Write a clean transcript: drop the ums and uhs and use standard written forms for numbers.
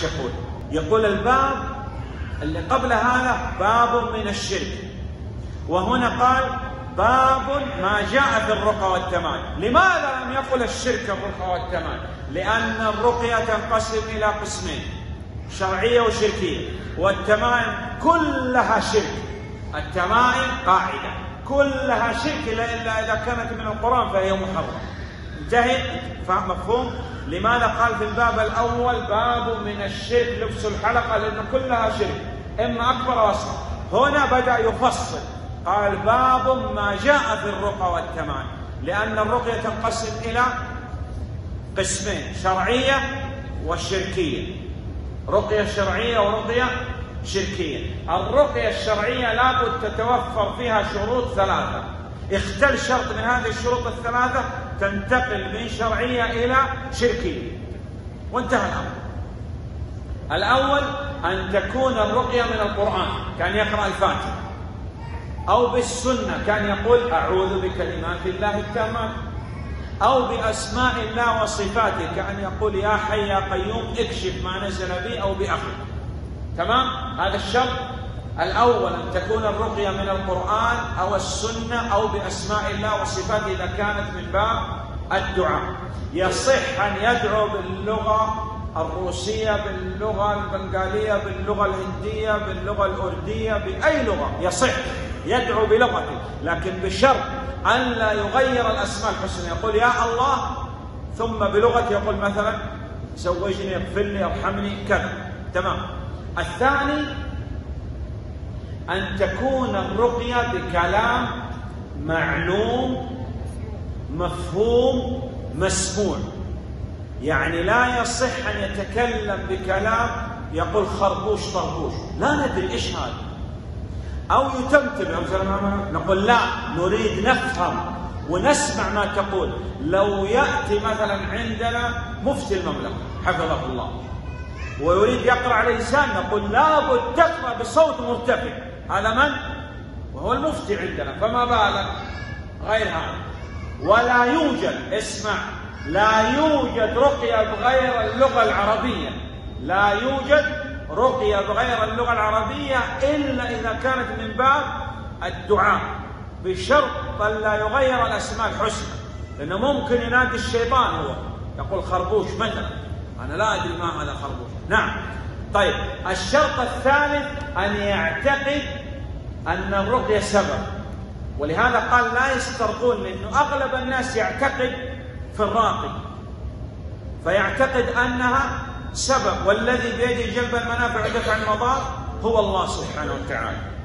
يشركون. يقول الباب اللي قبل هذا باب من الشرك، وهنا قال باب ما جاء في الرقى والتمائم. لماذا لم يقل الشرك الرقى والتمائم؟ لأن الرقية تنقسم إلى قسمين، شرعية وشركية، والتمائم كلها شرك. التمائم قاعدة كلها شرك إلا إذا كانت من القرآن فهي محرمة. انتهت؟ فهم مفهوم؟ لماذا قال في الباب الأول باب من الشرك لبس الحلقة؟ لأن كلها شرك، إما أكبر أو أصغر. هنا بدأ يفصل، قال باب ما جاء في الرقى والتمائم، لأن الرقية تنقسم إلى قسمين، شرعية والشركية، رقية شرعية ورقية شركية. الرقية الشرعية لابد تتوفر فيها شروط ثلاثة، اختل شرط من هذه الشروط الثلاثة تنتقل من شرعية إلى شركية، وانتهى الأمر. الأول أن تكون الرقية من القرآن، كان يقرأ الفاتحة، أو بالسنة، كان يقول أعوذ بكلمات الله التامات، أو بأسماء الله وصفاته، كان يقول يا حي يا قيوم اكشف ما نزل بي أو بأخذ. تمام؟ هذا الشرط الأول، أن تكون الرقية من القرآن أو السنة أو بأسماء الله وصفاته إذا كانت من باب الدعاء. يصح أن يدعو باللغة الروسية، باللغة البنغالية، باللغة الهندية، باللغة الأردية، بأي لغة يصح يدعو بلغته، لكن بشرط أن لا يغير الأسماء الحسنى. يقول يا الله ثم بلغته يقول مثلا زوجني، اغفر لي، ارحمني، كذا. تمام. الثاني أن تكون الرقية بكلام معلوم مفهوم مسموع، يعني لا يصح أن يتكلم بكلام يقول خربوش طربوش، لا ندري إيش هذا، أو يتمتم نقول لا نريد نفهم ونسمع ما تقول. لو يأتي مثلا عندنا مفتي المملكة حفظه الله ويريد يقرأ على لسان، نقول لابد تقرأ بصوت مرتفع، هذا من؟ وهو المفتي عندنا، فما بالك غير هذا. ولا يوجد، اسمع، لا يوجد رقية بغير اللغة العربية، لا يوجد رقية بغير اللغة العربية إلا إذا كانت من باب الدعاء، بشرط أن لا يغير الأسماء الحسنى، لأنه ممكن ينادي الشيطان، هو يقول خربوش مثلا، أنا لا أدري ما هذا خربوش. نعم. طيب، الشرط الثالث أن يعتقد أن الرقية سبب، ولهذا قال لا يسترقون، لأنه أغلب الناس يعتقد في الراقي فيعتقد أنها سبب، والذي بيده جلب المنافع ودفع المضار هو الله سبحانه وتعالى.